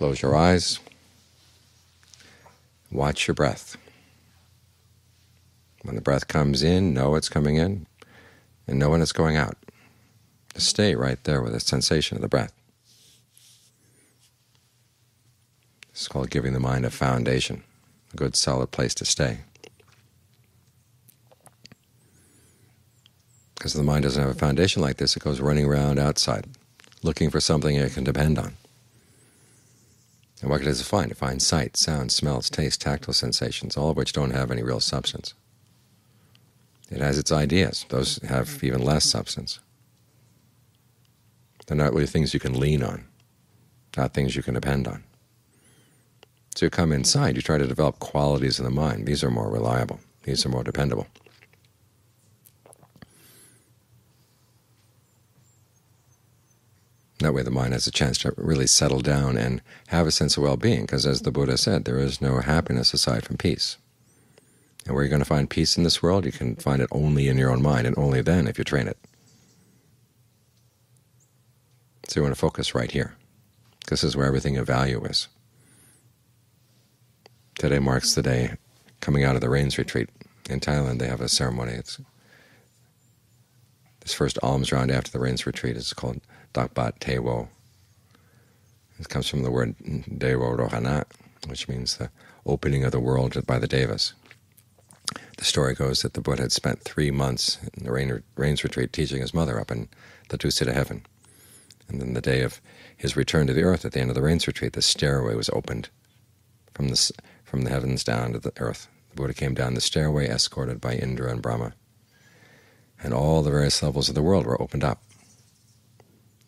Close your eyes. Watch your breath. When the breath comes in, know it's coming in, and know when it's going out. Just stay right there with the sensation of the breath. It's called giving the mind a foundation, a good solid place to stay. Because the mind doesn't have a foundation like this, it goes running around outside, looking for something it can depend on. And what does it find? It finds sight, sound, smells, taste, tactile sensations, all of which don't have any real substance. It has its ideas. Those have even less substance. They're not really things you can lean on, not things you can depend on. So you come inside, you try to develop qualities in the mind. These are more reliable. These are more dependable. That way the mind has a chance to really settle down and have a sense of well-being, because as the Buddha said, there is no happiness aside from peace. And where you're going to find peace in this world, you can find it only in your own mind, and only then if you train it. So you want to focus right here. This is where everything of value is. Today marks the day coming out of the rains retreat. In Thailand they have a ceremony. This first alms round after the rains retreat is called Dakbat Tevo. It comes from the word Devo Rohana, which means the opening of the world by the Devas. The story goes that the Buddha had spent 3 months in the rains retreat teaching his mother up in the Dusita heaven. And then the day of his return to the earth, at the end of the rains retreat, the stairway was opened from the heavens down to the earth. The Buddha came down the stairway escorted by Indra and Brahma. And all the various levels of the world were opened up.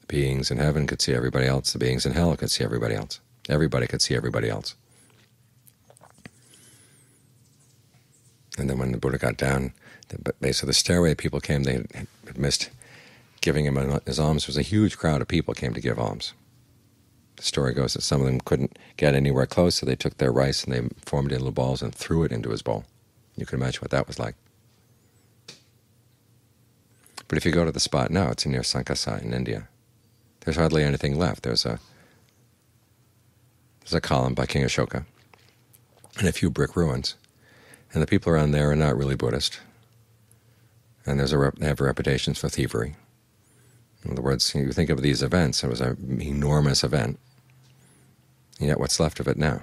The beings in heaven could see everybody else. The beings in hell could see everybody else. Everybody could see everybody else. And then when the Buddha got down the base of the stairway, people came. They had missed giving him his alms. There was a huge crowd of people came to give alms. The story goes that some of them couldn't get anywhere close, so they took their rice and they formed it in little balls and threw it into his bowl. You can imagine what that was like. But if you go to the spot now, it's near Sankasa in India. There's hardly anything left. There's a column by King Ashoka and a few brick ruins. And the people around there are not really Buddhist. And they have reputations for thievery. In other words, you think of these events, it was an enormous event, and yet what's left of it now?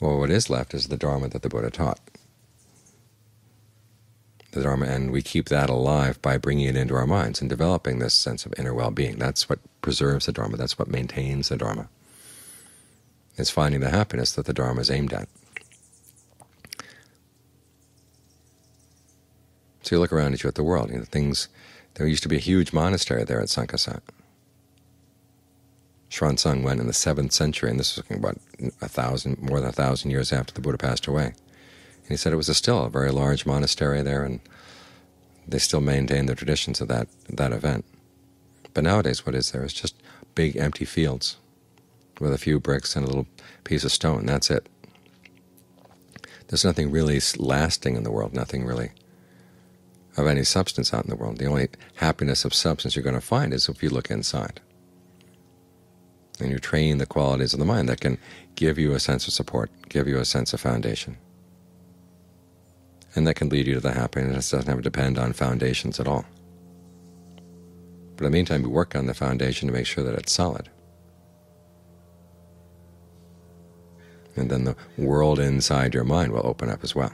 Well, what is left is the Dharma that the Buddha taught. The Dharma, and we keep that alive by bringing it into our minds and developing this sense of inner well-being. That's what preserves the Dharma. That's what maintains the Dharma. It's finding the happiness that the Dharma is aimed at. So you look around at you at the world, you know, things. There used to be a huge monastery there at Sankasa. Xuanzang went in the 7th century, and this was about more than 1,000 years after the Buddha passed away. And he said it was still a very large monastery there, and they still maintained the traditions of that event. But nowadays what is there is just big empty fields with a few bricks and a little piece of stone. That's it. There's nothing really lasting in the world, nothing really of any substance out in the world. The only happiness of substance you're going to find is if you look inside. And you train the qualities of the mind that can give you a sense of support, give you a sense of foundation. And that can lead you to the happiness. It doesn't have to depend on foundations at all. But in the meantime, you work on the foundation to make sure that it's solid. And then the world inside your mind will open up as well.